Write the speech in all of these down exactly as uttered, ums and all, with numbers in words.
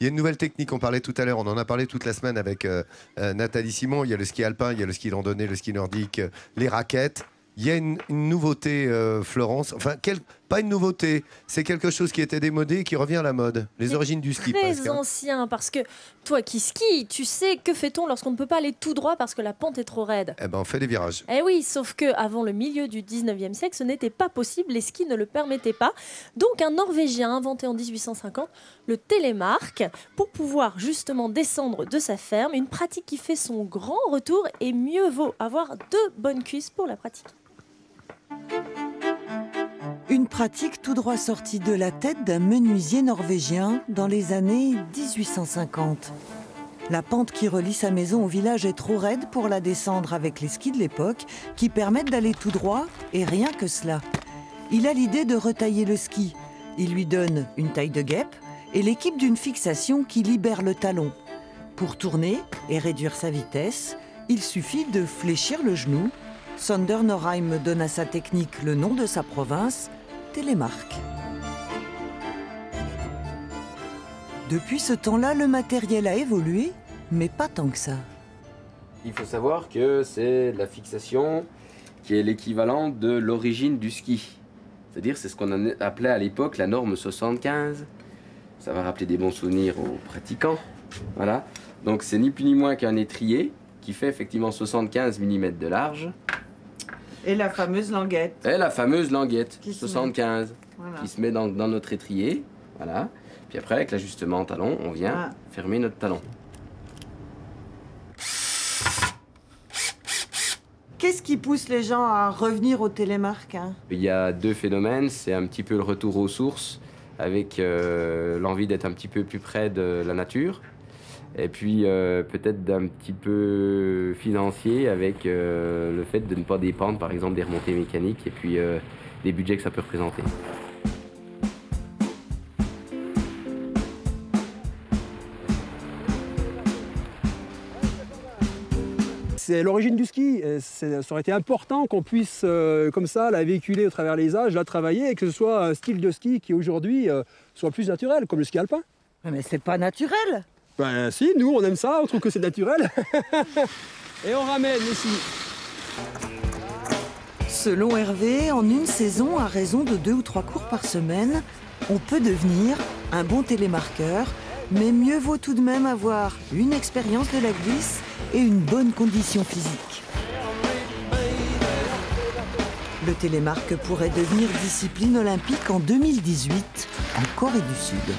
Il y a une nouvelle technique, on parlait tout à l'heure, on en a parlé toute la semaine avec euh, euh, Nathalie Simon. Il y a le ski alpin, il y a le ski randonnée, le ski nordique, euh, les raquettes. Il y a une, une nouveauté, euh, Florence. Enfin, quel... pas une nouveauté, c'est quelque chose qui était démodé et qui revient à la mode. Les origines du ski. Très ancien, parce que toi qui skis, tu sais, que fait-on lorsqu'on ne peut pas aller tout droit parce que la pente est trop raide? Eh ben, on fait des virages. Eh oui, sauf qu'avant le milieu du dix-neuvième siècle, ce n'était pas possible, les skis ne le permettaient pas. Donc un Norvégien a inventé en dix-huit cent cinquante le télémarque pour pouvoir justement descendre de sa ferme. Une pratique qui fait son grand retour et mieux vaut avoir deux bonnes cuisses pour la pratiquer. Une pratique tout droit sortie de la tête d'un menuisier norvégien dans les années dix-huit cent cinquante. La pente qui relie sa maison au village est trop raide pour la descendre avec les skis de l'époque qui permettent d'aller tout droit et rien que cela. Il a l'idée de retailler le ski. Il lui donne une taille de guêpe et l'équipe d'une fixation qui libère le talon. Pour tourner et réduire sa vitesse, il suffit de fléchir le genou. Sondre Norheim donne à sa technique le nom de sa province, Télémarque. Depuis ce temps-là, le matériel a évolué, mais pas tant que ça. Il faut savoir que c'est la fixation qui est l'équivalent de l'origine du ski. C'est-à-dire, c'est ce qu'on appelait à l'époque la norme soixante-quinze. Ça va rappeler des bons souvenirs aux pratiquants. Voilà. Donc c'est ni plus ni moins qu'un étrier qui fait effectivement soixante-quinze millimètres de large. Et la fameuse languette. Et la fameuse languette, qui soixante-quinze, voilà, qui se met dans, dans notre étrier. Voilà. Puis après, avec l'ajustement en talon, on vient ah. fermer notre talon. Qu'est-ce qui pousse les gens à revenir au télémarque, hein? Il y a deux phénomènes. C'est un petit peu le retour aux sources, avec euh, l'envie d'être un petit peu plus près de la nature. Et puis euh, peut-être d'un petit peu financier avec euh, le fait de ne pas dépendre par exemple des remontées mécaniques et puis euh, des budgets que ça peut représenter. C'est l'origine du ski. Ça aurait été important qu'on puisse euh, comme ça la véhiculer au travers les âges, la travailler et que ce soit un style de ski qui aujourd'hui euh, soit plus naturel, comme le ski alpin. Mais c'est pas naturel! Ben si, nous on aime ça, on trouve que c'est naturel. Et on ramène ici. Selon Hervé, en une saison, à raison de deux ou trois cours par semaine, on peut devenir un bon télémarqueur, mais mieux vaut tout de même avoir une expérience de la glisse et une bonne condition physique. Le télémarque pourrait devenir discipline olympique en deux mille dix-huit en Corée du Sud.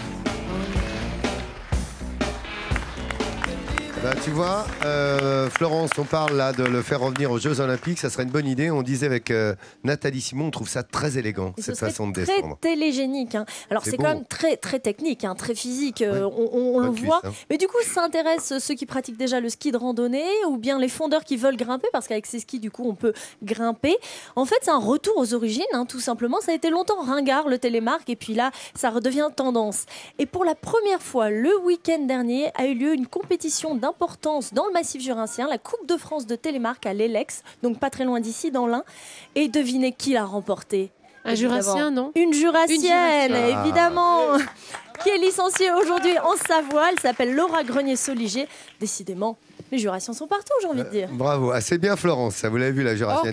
Bah, tu vois, euh, Florence, on parle là de le faire revenir aux Jeux Olympiques, ça serait une bonne idée. On disait avec euh, Nathalie Simon, on trouve ça très élégant, et cette ce façon de descendre. Très télégénique. Hein. Alors c'est quand même très, très technique, hein, très physique, euh, ouais. on, on le cuisse, voit. Hein. Mais du coup, ça intéresse ceux qui pratiquent déjà le ski de randonnée ou bien les fondeurs qui veulent grimper, parce qu'avec ces skis, du coup, on peut grimper. En fait, c'est un retour aux origines, hein, tout simplement. Ça a été longtemps ringard, le télémarque, et puis là, ça redevient tendance. Et pour la première fois, le week-end dernier, a eu lieu une compétition d'un importance dans le massif jurassien, la Coupe de France de télémarque à l'Elex, donc pas très loin d'ici, dans l'Ain. Et devinez qui l'a remportée? Un jurassien, non? Une jurassienne, ah. évidemment, oui. qui est licenciée aujourd'hui en Savoie. Elle s'appelle Laura Grenier-Soligier. Décidément, les jurassiens sont partout, j'ai envie de dire. Euh, bravo, assez bien Florence, ça vous l'avez vu la jurassienne.